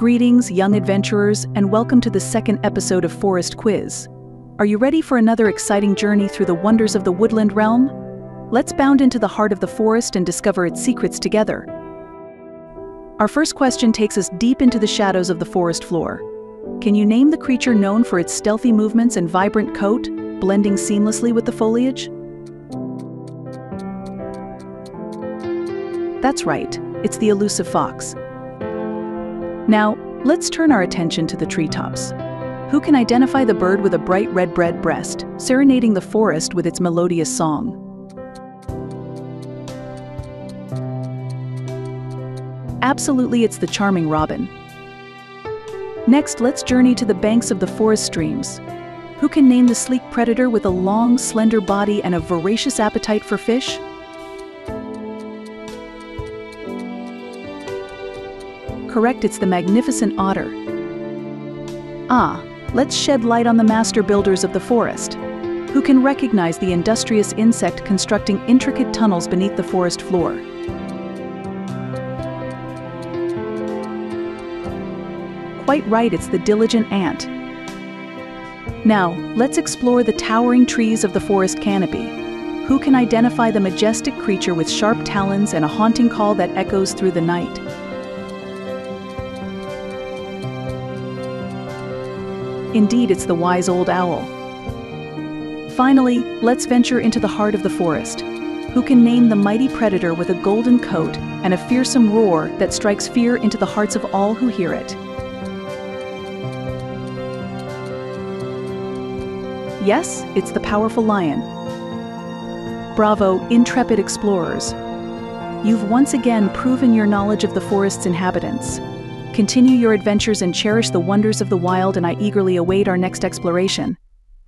Greetings, young adventurers, and welcome to the second episode of ForestQuiz. Are you ready for another exciting journey through the wonders of the woodland realm? Let's bound into the heart of the forest and discover its secrets together. Our first question takes us deep into the shadows of the forest floor. Can you name the creature known for its stealthy movements and vibrant coat, blending seamlessly with the foliage? That's right, it's the elusive fox. Now, let's turn our attention to the treetops. Who can identify the bird with a bright red breast, serenading the forest with its melodious song? Absolutely, it's the charming robin. Next, let's journey to the banks of the forest streams. Who can name the sleek predator with a long, slender body and a voracious appetite for fish? Correct, it's the magnificent otter. Ah, let's shed light on the master builders of the forest. Who can recognize the industrious insect constructing intricate tunnels beneath the forest floor? Quite right, it's the diligent ant. Now, let's explore the towering trees of the forest canopy. Who can identify the majestic creature with sharp talons and a haunting call that echoes through the night? Indeed, it's the wise old owl. Finally, let's venture into the heart of the forest. Who can name the mighty predator with a golden coat and a fearsome roar that strikes fear into the hearts of all who hear it? Yes, it's the powerful lion. Bravo, intrepid explorers. You've once again proven your knowledge of the forest's inhabitants. Continue your adventures and cherish the wonders of the wild, and I eagerly await our next exploration.